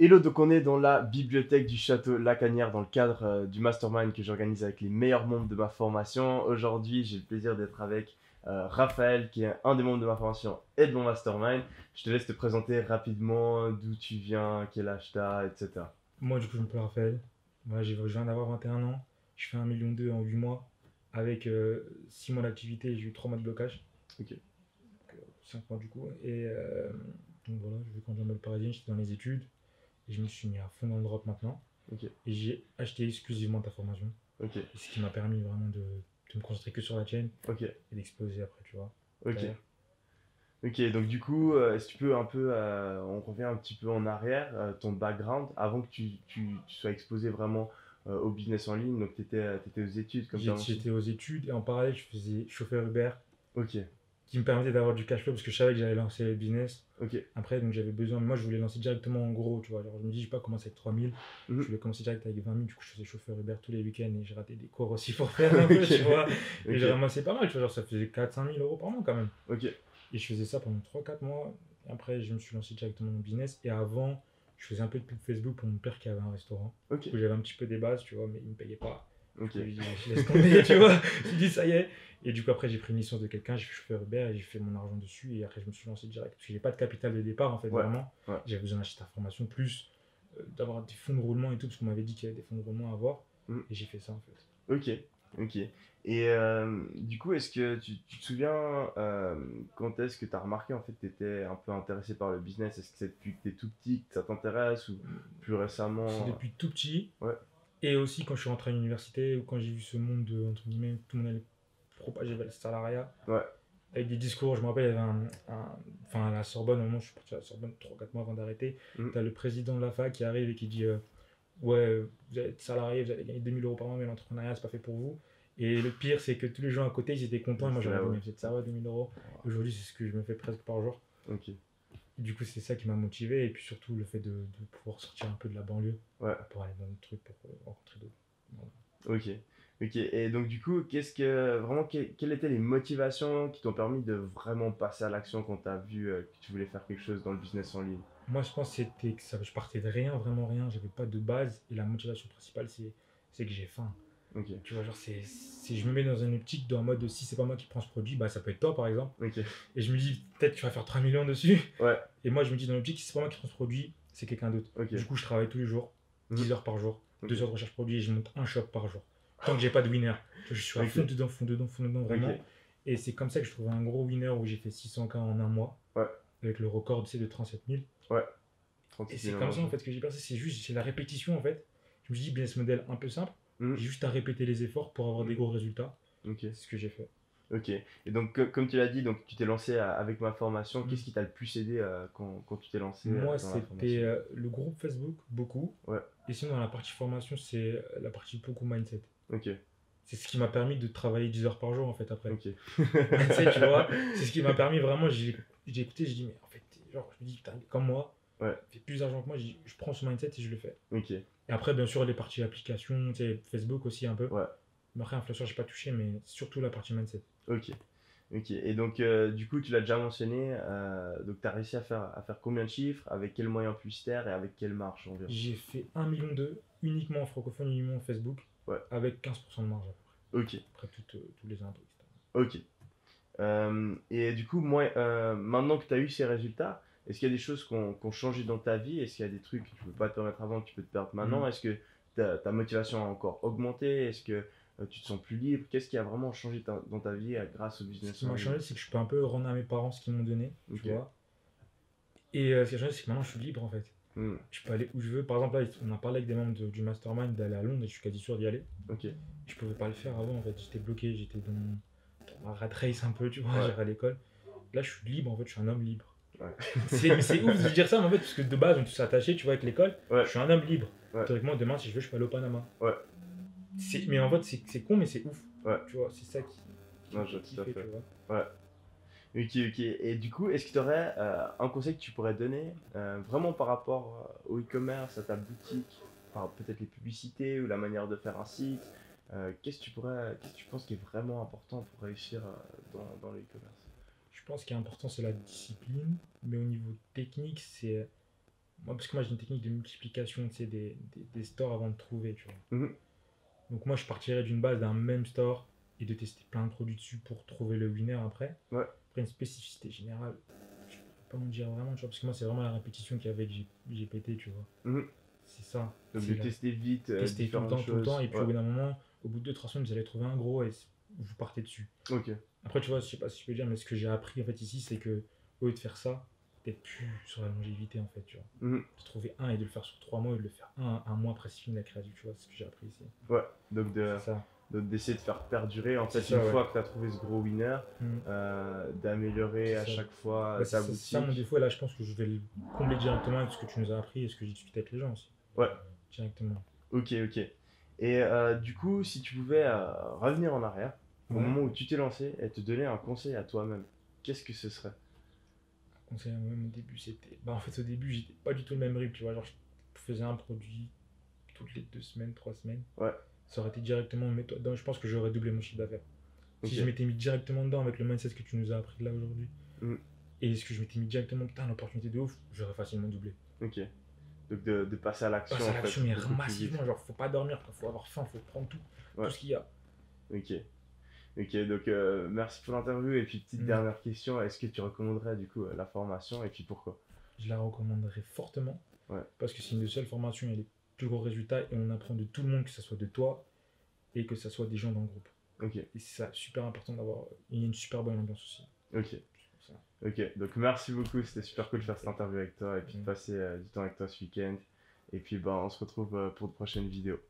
Hello, donc on est dans la bibliothèque du château Lacanière dans le cadre du mastermind que j'organise avec les meilleurs membres de ma formation. Aujourd'hui, j'ai le plaisir d'être avec Raphaël qui est un des membres de ma formation et de mon mastermind. Je te laisse te présenter rapidement d'où tu viens, quel âge tu as, etc. Moi du coup je m'appelle Raphaël, je viens d'avoir 21 ans, je fais 1,2 million en 8 mois avec 6 mois d'activité, j'ai eu 3 mois de blocage. Ok. Donc, 5 mois du coup. Et donc voilà, je vais conduire dans le paradis, j'étais dans les études. Je me suis mis à fond dans le drop maintenant. Okay. Et j'ai acheté exclusivement ta formation. Okay. Ce qui m'a permis vraiment de me concentrer que sur la chaîne. Okay. Et d'exploser après, tu vois. Ok. Ok, donc du coup, si tu peux un peu, on revient un petit peu en arrière, ton background, avant que tu sois exposé vraiment au business en ligne. Donc tu étais aux études comme ça. J'étais aux études et en parallèle, je faisais chauffeur Uber. Ok. Qui me permettait d'avoir du cash flow parce que je savais que j'allais lancer le business. Okay. Après, donc j'avais besoin, moi je voulais lancer directement en gros, tu vois. Genre, je me dis, je vais pas commencer avec 3000, je voulais commencer direct avec 20 000. Du coup, je faisais chauffeur Uber tous les week-ends et j'ai raté des cours aussi pour faire un peu, tu vois. Et j'ai ramassé pas mal, tu vois. Genre, ça faisait 4 000 à 5 000 euros par mois quand même. Okay. Et je faisais ça pendant 3-4 mois. Après, je me suis lancé directement dans le business. Et avant, je faisais un peu de pub Facebook pour mon père qui avait un restaurant. Okay. Où j'avais un petit peu des bases, tu vois, mais il me payait pas. Okay. Je laisse tomber, tu vois. Je dis ça y est. Et du coup, après, j'ai pris une licence de quelqu'un, j'ai fait chauffeur Uber et j'ai fait mon argent dessus. Et après, je me suis lancé direct. Parce que j'ai pas de capital de départ, en fait, vraiment. Ouais. J'avais besoin d'acheter ta formation, plus d'avoir des fonds de roulement et tout, parce qu'on m'avait dit qu'il y avait des fonds de roulement à avoir. Et j'ai fait ça, en fait. Ok, ok. Et du coup, est-ce que tu te souviens quand est-ce que tu as remarqué, en fait, tu étais un peu intéressé par le business? Est-ce que c'est depuis que tu es tout petit que ça t'intéresse ou plus récemment? C'est depuis tout petit. Ouais. Et aussi quand je suis rentré à l'université ou quand j'ai vu ce monde de, entre guillemets, tout le monde allait propager vers le salariat. Ouais. Avec des discours, je me rappelle, il y avait enfin à la Sorbonne, au moment où je suis parti à la Sorbonne 3-4 mois avant d'arrêter, t'as le président de la fac qui arrive et qui dit ouais, vous allez être salarié, vous allez gagner 2 000 euros par mois, mais l'entrepreneuriat, c'est pas fait pour vous. Et le pire, c'est que tous les gens à côté, ils étaient contents. Et moi, j'avais dit, mais c'est ça, ouais, 2 000 euros. Wow. Aujourd'hui, c'est ce que je me fais presque par jour. Ok. Du coup, c'est ça qui m'a motivé, et puis surtout le fait de pouvoir sortir un peu de la banlieue, ouais, pour aller dans d'autres trucs, pour rencontrer d'autres. Voilà. Ok, ok. Et donc du coup, quelles étaient les motivations qui t'ont permis de vraiment passer à l'action quand tu as vu que tu voulais faire quelque chose dans le business en ligne? Moi, je pense que c'était que je partais de rien, vraiment rien, j'avais pas de base, et la motivation principale, c'est que j'ai faim. Okay. Tu vois, genre, si je me mets dans une optique en mode si c'est pas moi qui prends ce produit, bah ça peut être toi par exemple. Okay. Et je me dis, peut-être tu vas faire 3 millions dessus. Ouais. Et moi je me dis dans l'optique, si c'est pas moi qui prends ce produit, c'est quelqu'un d'autre. Okay. Du coup, je travaille tous les jours, 10 heures par jour, 2 heures de recherche produit et je monte un shop par jour. Tant que j'ai pas de winner, je suis à fond dedans, vraiment. Okay. Et c'est comme ça que je trouve un gros winner où j'ai fait 600K en un mois. Ouais. Avec le record, c'est de 37 000. Ouais. 37 000 et c'est comme ça en fait que j'ai percé, c'est juste la répétition en fait. Je me dis, business model un peu simple. J'ai juste à répéter les efforts pour avoir des gros résultats. Okay. C'est ce que j'ai fait. Ok. Et donc, comme tu l'as dit, donc, tu t'es lancé avec ma formation. Qu'est-ce qui t'a le plus aidé quand tu t'es lancé? Moi, c'était le groupe Facebook, beaucoup. Ouais. Et sinon, dans la partie formation, c'est la partie beaucoup mindset. Ok. C'est ce qui m'a permis de travailler 10 heures par jour, en fait, après. Ok. Mindset, tu vois. C'est ce qui m'a permis vraiment. J'ai écouté, j'ai dit, mais en fait, genre, je me dis, putain, comme moi. Ouais. Fait plus d'argent que moi, je prends ce mindset et je le fais. Ok. Et après, bien sûr, les parties applications, tu sais, Facebook aussi un peu. Ouais. Mais après, influenceur, j'ai pas touché, mais surtout la partie mindset. Ok. Ok. Et donc, du coup, tu l'as déjà mentionné. Donc, tu as réussi à faire combien de chiffres, avec quels moyens publicitaires et avec quelle marge environ? J'ai fait 1,2 million uniquement en francophone, uniquement en Facebook. Ouais. Avec 15% de marge à peu près. Ok. Après, tous les impôts, etc. Ok. Et du coup, moi, maintenant que tu as eu ces résultats, est-ce qu'il y a des choses qu'on changé dans ta vie? Est-ce qu'il y a des trucs que tu ne peux pas te permettre avant, que tu peux te perdre maintenant? Est-ce que ta motivation a encore augmenté? Est-ce que tu te sens plus libre? Qu'est-ce qui a vraiment changé dans ta vie grâce au business? Ce qui m'a changé, c'est que je peux un peu rendre à mes parents ce qu'ils m'ont donné. Okay. Tu vois. Et ce qui a changé, c'est que maintenant, je suis libre en fait. Je peux aller où je veux. Par exemple, là, on a parlé avec des membres du mastermind d'aller à Londres et je suis quasi sûr d'y aller. Okay. Je ne pouvais pas le faire avant en fait. J'étais bloqué, j'étais dans ma rat race un peu, tu vois, j'allais à l'école. Là, je suis libre en fait, je suis un homme libre. Ouais. C'est ouf de dire ça, mais en fait, parce que de base, on est tous attachés, tu vois, avec l'école. Ouais. Je suis un homme libre. Ouais. Théoriquement, demain, si je veux, je peux aller au Panama. Ouais. Mais en fait, c'est con, mais c'est ouf. Ouais. Tu vois, c'est ça qui fait, tu vois. Ouais. Ok. Et du coup, est-ce que tu aurais un conseil que tu pourrais donner vraiment par rapport au e-commerce, à ta boutique, peut-être les publicités ou la manière de faire un site? Qu'est-ce que tu penses qui est vraiment important pour réussir dans le e-commerce? Je pense qu'il est important, c'est la discipline, mais au niveau technique, c'est Moi, parce que moi, j'ai une technique de multiplication, tu sais, des stores avant de trouver, tu vois. Mmh. Donc moi, je partirais d'une base d'un même store et de tester plein de produits dessus pour trouver le winner après. Ouais. Après, une spécificité générale, je peux pas m'en dire vraiment, tu vois, parce que moi, c'est vraiment la répétition qu'il y avait de GPT, tu vois. Mmh. C'est ça. Donc de tester vite, tester tout le temps, et puis au bout d'un moment, au bout de 2-3 semaines, vous allez trouver un gros et vous partez dessus. Ok. Après, tu vois, je sais pas si je peux dire, mais ce que j'ai appris en fait ici, c'est que au lieu de faire ça, peut-être plus sur la longévité en fait, tu vois. Mm-hmm. De trouver un et de le faire sur 3 mois et de le faire un mois après de la création, tu vois, c'est ce que j'ai appris ici. Ouais, donc d'essayer de faire perdurer en fait une fois que tu as trouvé ce gros winner, d'améliorer à chaque fois ta boutique. C'est ça mon défaut, et là je pense que je vais le combler directement avec ce que tu nous as appris et ce que j'ai discuté avec les gens aussi. Ouais. Directement. Ok. Et du coup, si tu pouvais revenir en arrière, au moment où tu t'es lancé, et te donner un conseil à toi-même, qu'est-ce que ce serait ? Un conseil à moi-même au début, c'était... Bah en fait, au début, j'étais pas du tout le même rythme, tu vois, genre je faisais un produit toutes les 2 semaines, 3 semaines. Ouais. Ça aurait été directement, mets-toi dedans, je pense que j'aurais doublé mon chiffre d'affaires. Okay. Si je m'étais mis directement dedans avec le mindset que tu nous as appris là aujourd'hui, et ce que je m'étais mis directement, putain, l'opportunité de ouf, j'aurais facilement doublé. Ok. Donc de passer à l'action. Passer à l'action, mais massivement, genre faut pas dormir, faut avoir faim, faut prendre tout ce qu'il y a. Ok, donc merci pour l'interview. Et puis petite dernière question, est-ce que tu recommanderais du coup la formation et puis pourquoi? Je la recommanderais fortement, parce que c'est une des seules formations où il y a les plus gros résultats et on apprend de tout le monde, que ce soit de toi et que ce soit des gens dans le groupe. Ok. Et c'est ça, super important d'avoir une super bonne ambiance aussi. Ok, donc merci beaucoup, c'était super cool de faire cette interview avec toi et puis de passer du temps avec toi ce week-end. Et puis on se retrouve pour de prochaines vidéos.